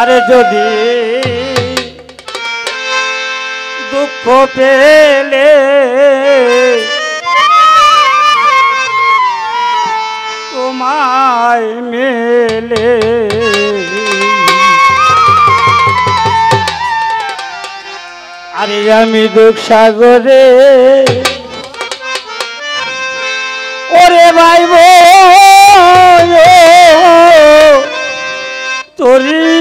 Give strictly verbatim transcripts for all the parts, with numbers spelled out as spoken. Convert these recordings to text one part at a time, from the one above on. আরে যদি দুঃখ পেলে তোমায় মেলে আরে আমি দুঃখ সাগরে ওরে ভাই তোরি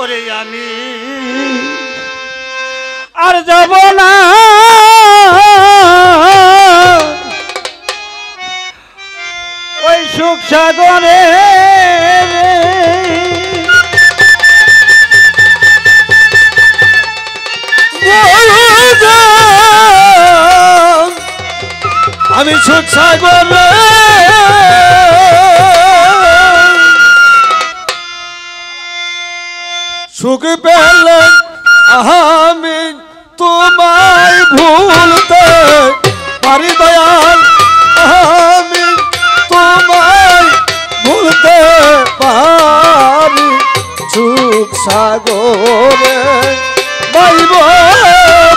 ওরে আমি আর যাব না ওই সুখ সাগরে আমি সুখ সাগরে সুখ পেলে আমি তোমায় ভুলতে পারি দয়াল আমি তোমায় ভুলতে পারি সুখ সাগরে বাইব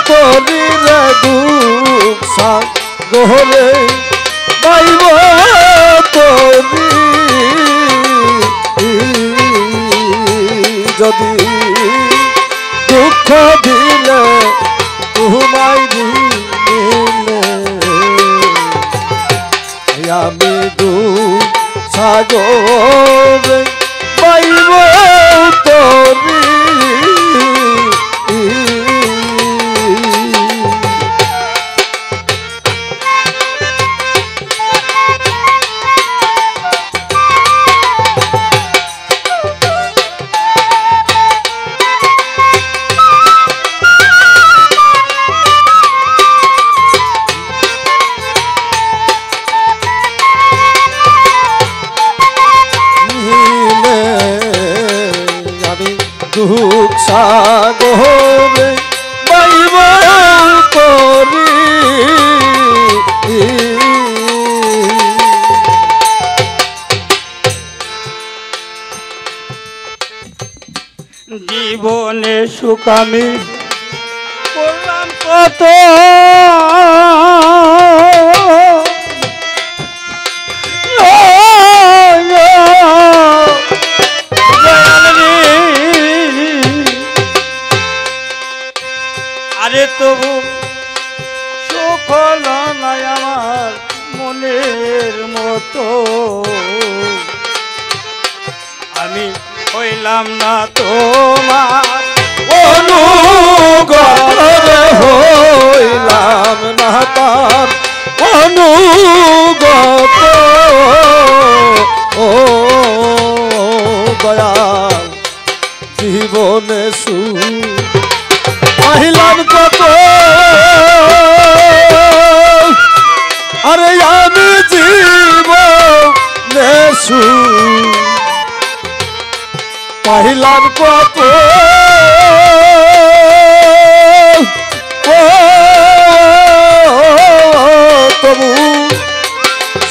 করিলে দুঃখ সাগরে বাইব করি যদি দুঃখ দিলে তোমায় দিলে আমি দুঃখ সাগরে বাইব করি দুঃখ সাগরে বাইব করি জীবনে সুখ আমি করলাম কত তবু সকল নাই আমার মনের মতো আমি হইলাম না তোমার অনুগত হইলাম না তার অনুগত ও দয়াল জীবনে সুখ পাইলাম কত আরে আমি জীবনে সুখ পাইলাম কত তবু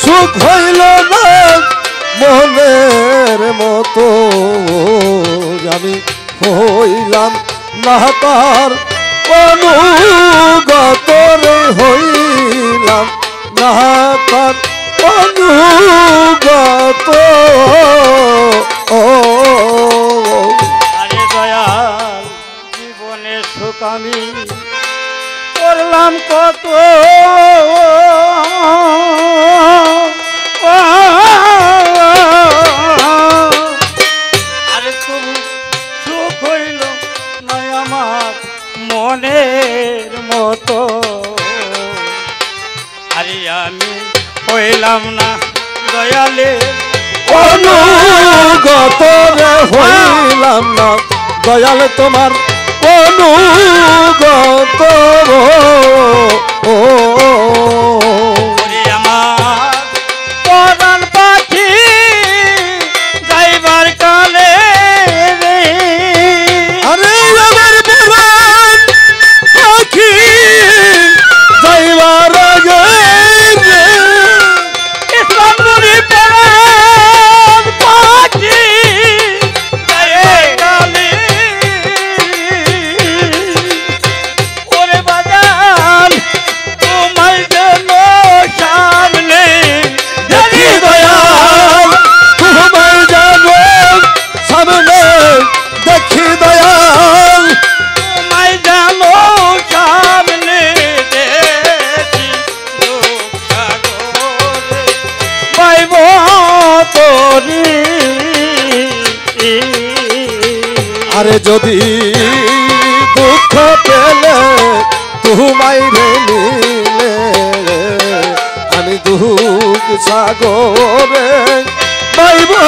সুখ হইল না মনের মতো আমি হইলাম নাতার অনুগত হইলাম নাতার অনুগত ও আরে দয়াল জীবনে সুখ আমি করলাম কত মনের মতো আরে আমি হইলাম না দয়ালে অনুগত হইলাম না দয়াল তোমার অনুগত ও Keep देखी दयाल मैदानो सामने देखी दुखा गोरे बाइबो तोरी अरे जोदी दुख पेले तू मायरे नीले अमी दुख सागोरे बाइबो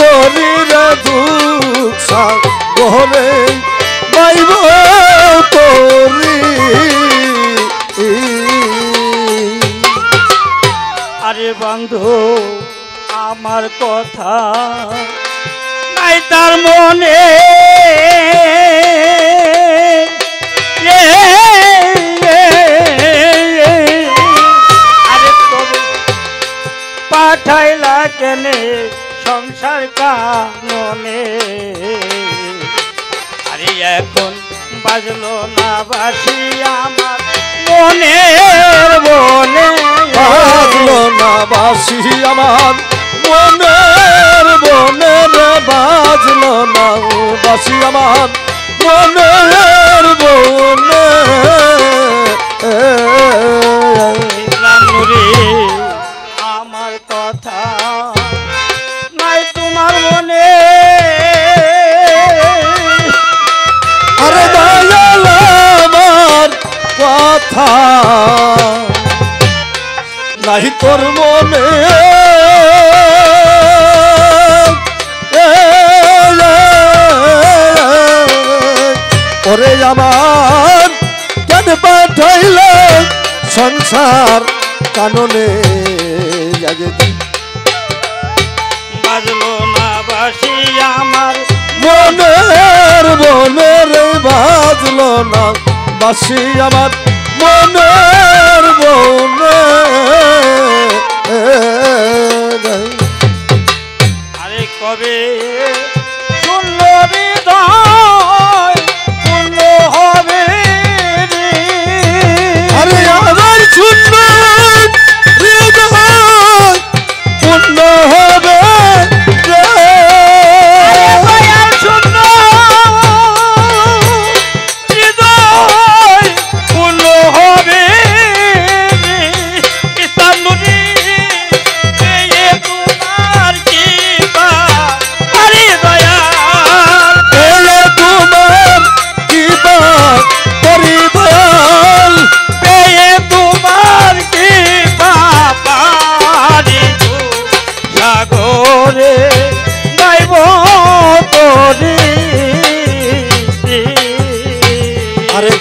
तोरी दुख सागोरे बाइबो तोरी अरे बंधु आमार कथा নাই তার মনে পাঠাইলা কেনে সংসার কাননে আরে এখন বাজলো না বাসি আমার মনের বনে বাজলো না বাসি আমার মনের বনে বাজলো না বাসি আমার মনের বনে नहीं तोर मने ओरे आमार केन पाठाइले संसार कानने बाजलो ना बासी आमार मनेर मनेर बाजलो ना बासी आमार মনের বনে আরে কবে শুনলো হৃদয় পূর্ণ হবে রে আরে আবার শুনলো হৃদয় পূর্ণ হবে রে আরে শুনলো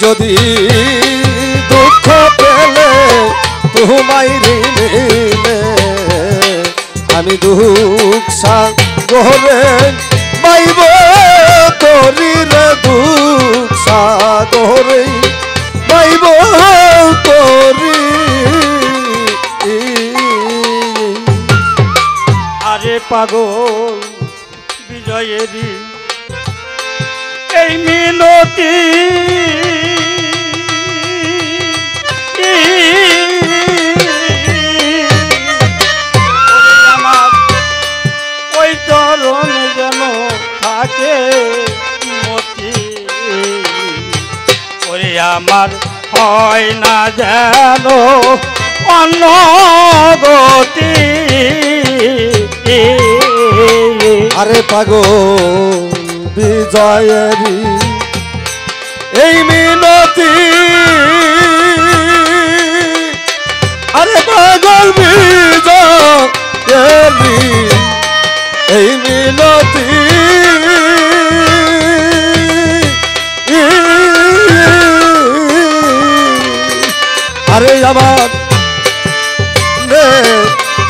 যদি দুঃখ পেলে তোমায় ঋণে আমি দুঃখ সাগরে বাইব তোরি রে দুঃখ সাগরে বাইব তোরি আরে পাগল বিজয়েরি এই মিনতি আমার হয় না যেন অন্য গতি আরে পাগল বিজয়েরি এই মিনতি আরে পাগল বিজয়েরি এই মিনতি আরে আমার রে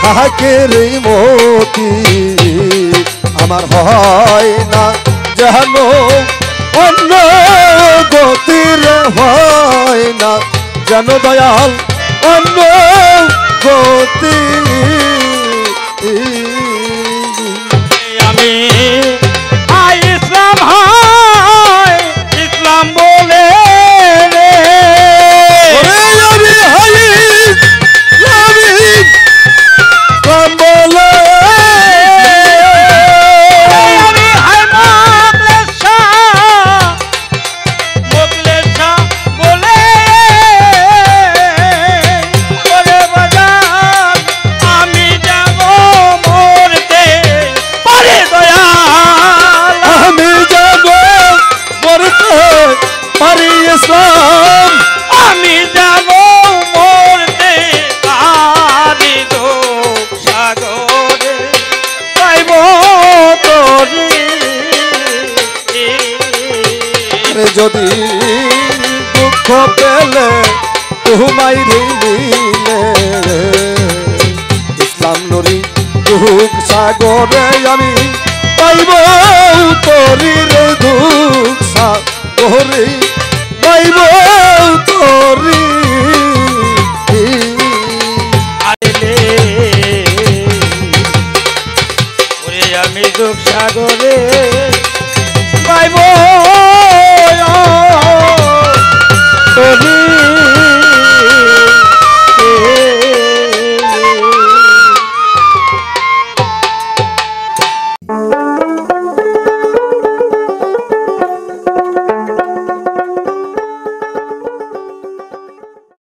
থাকে রে মতি আমার হয় না যেন অন্য গতির হয় না যেন দয়াল অন্য গতি আমি আই ইসলাম হয় ইসলাম বলে Bambole, ami hai ma bless যদি দুঃখ পেলে তোমায় রিলে ইসলাম নরি দুঃখ সাগরে আমি পাইব তোরি রে দুঃখ সাগরে পাইব তোরি আইলে ওরে আমি দুঃখ সাগরে